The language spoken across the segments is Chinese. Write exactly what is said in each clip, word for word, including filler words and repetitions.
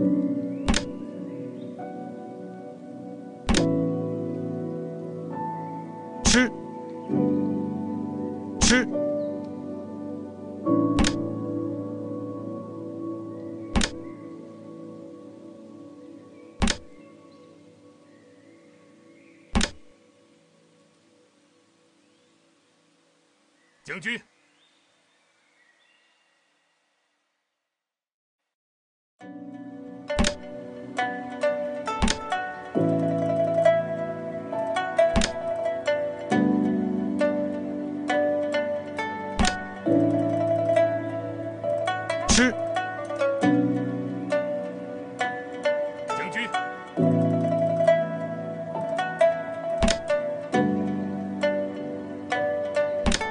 吃。 将军。 吃，吃，将军。吃，将军。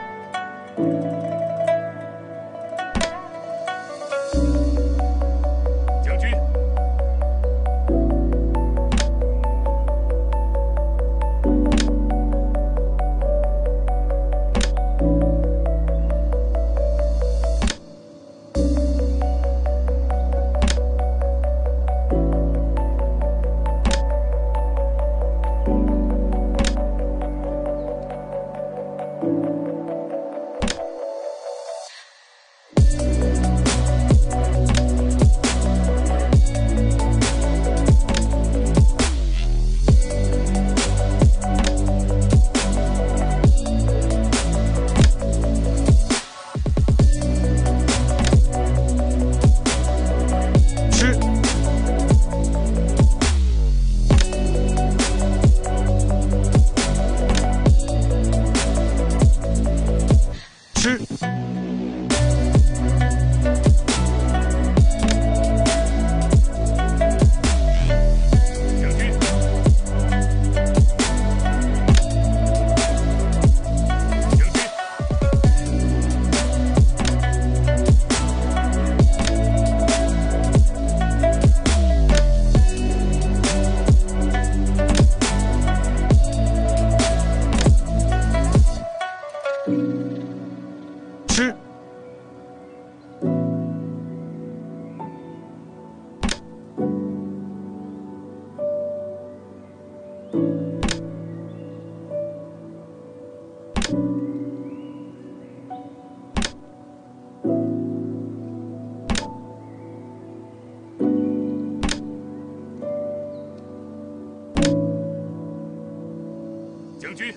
军。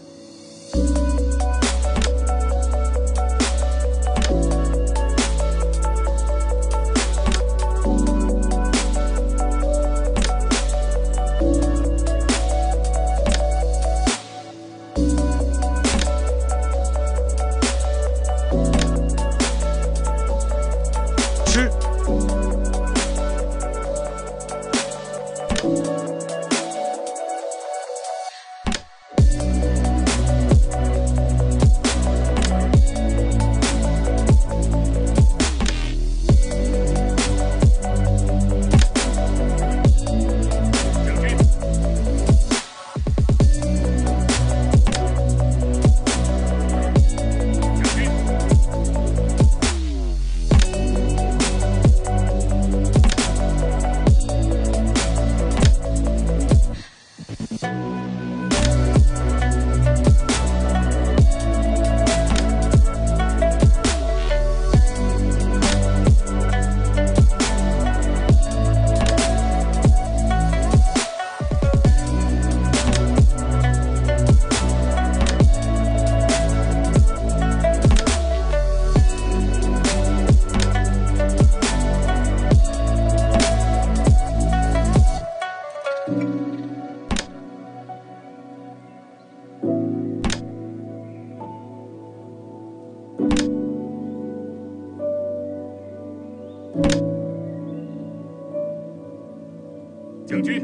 将军，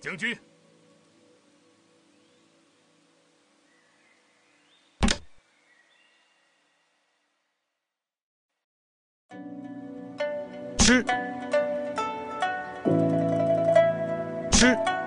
将军。 吃，吃。